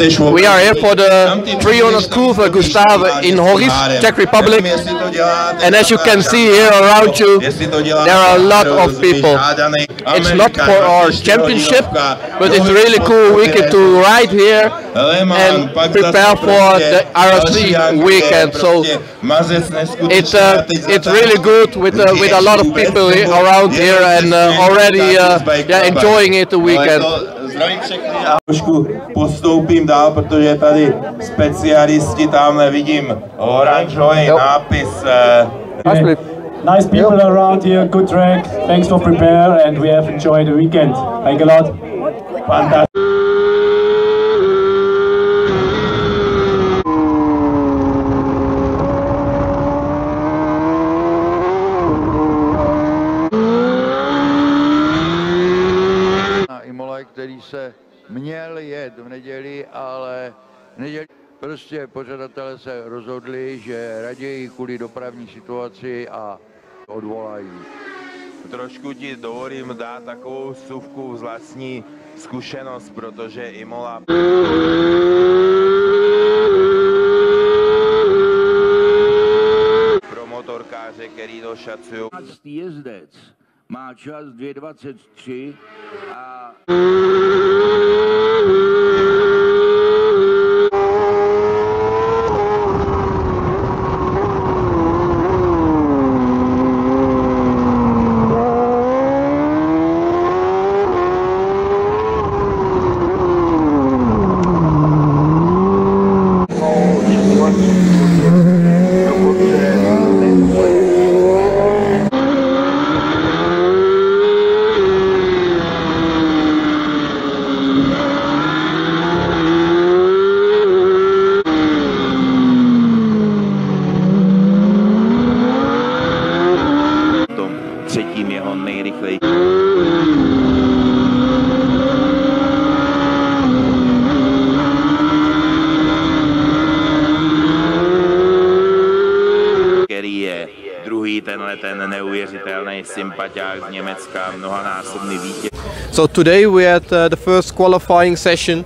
We are here for the 300 Zatacek Gustava in Horice, Czech Republic. And as you can see here around you, there are a lot of people. It's not for our championship, but it's really cool weekend to ride here and prepare for the IRRC weekend. So it's really good with a lot of people around here and already enjoying it the weekend. Trošku postoupím dál, protože tady specialisti, tamhle vidím oranžový nápis. Okay. Nice people around here, good track, thanks for prepare and we have enjoyed the weekend. Thank you a lot. Fantastic. Imola, který se měl jet v neděli, ale v neděli prostě pořadatelé se rozhodli, že raději kvůli dopravní situaci a odvolají. Trošku ti dovolím dát takovou vsuvku z vlastní zkušenost, protože Imola... Pro motorkáře, který to šacují... Jezdec má čas 2.23 a... Třetím jeho nejrychlejší. Který je druhý tenhle ten neuvěřitelný sympaťák z Německa, mnohonásobný vítěz. So today we had the first qualifying session.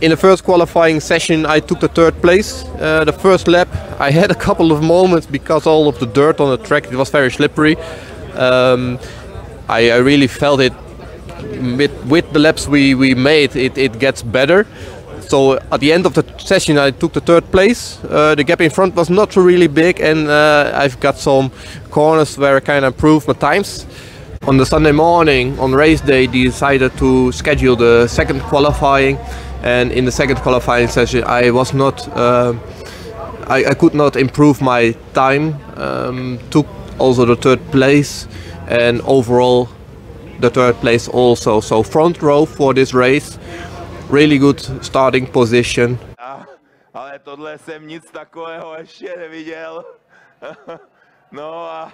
In the first qualifying session I took the third place. The first lap I had a couple of moments because all of the dirt on the track, it was very slippery. I really felt it with the laps we made, it gets better. So at the end of the session I took the third place. The gap in front was not really big and I've got some corners where I can improve my times. On the Sunday morning, on race day, they decided to schedule the second qualifying, and in the second qualifying session I was not, I could not improve my time, took also the third place and overall the third place also. So front row for this race, really good starting position. Ale tohle jsem nic takového ještě neviděl. No a...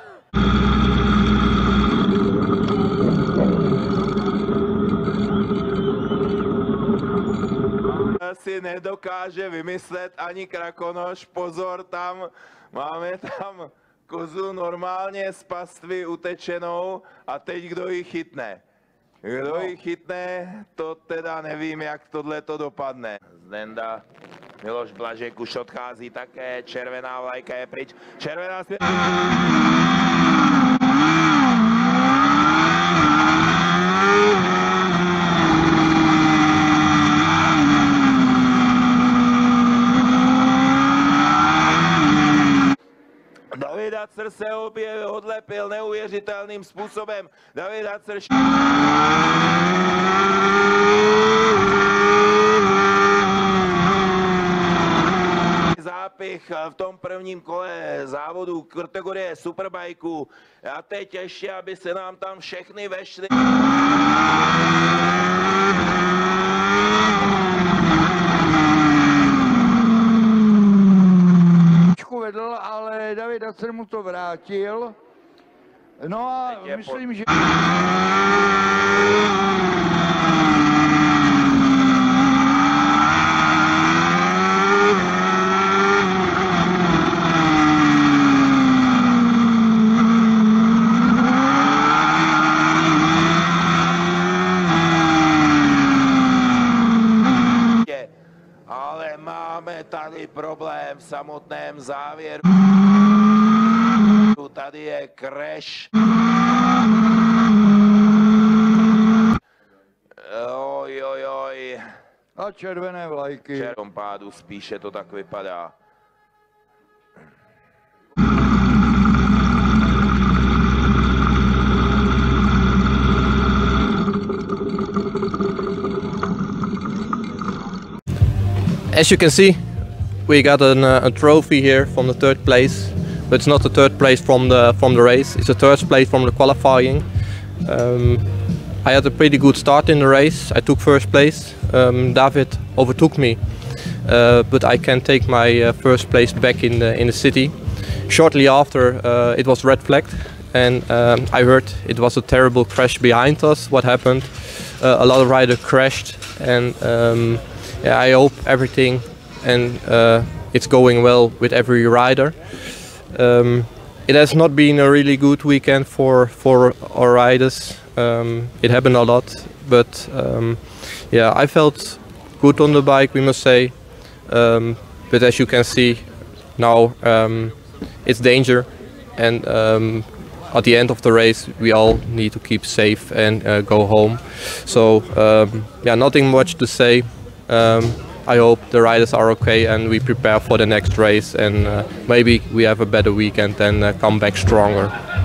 si nedokáže vymyslet ani Krakonoš, pozor, tam máme tam kozu normálně z pastvy utečenou a teď kdo ji chytne. Kdo ji chytne, to teda nevím, jak tohle to dopadne. Zdenda, Miloš Blažek už odchází také, červená vlajka je pryč, červená svět... David Datzer se odlepil neuvěřitelným způsobem. David Datzer... Zápich v tom prvním kole závodu kategorie Superbikeů. A teď ještě, aby se nám tam všechny vešly. Vedl, ale David Datzer mu to vrátil. No a myslím, že... v samotném závěru. Tady je crash. Ojojoj. A červené vlajky. V tom pádu spíše to tak vypadá. As you can see, we got a trophy here from the third place, but it's not the third place from the race. It's the third place from the qualifying. I had a pretty good start in the race. I took first place. David overtook me, but I can take my first place back in the city. Shortly after, it was red flagged, and I heard it was a terrible crash behind us. What happened? A lot of riders crashed, and. Yeah, I hope everything and it's going well with every rider. It has not been a really good weekend for our riders. It happened a lot, but yeah, I felt good on the bike, we must say. But as you can see now, it's danger, and at the end of the race, we all need to keep safe and go home. So yeah, nothing much to say. I hope the riders are okay and we prepare for the next race, and maybe we have a better weekend and come back stronger.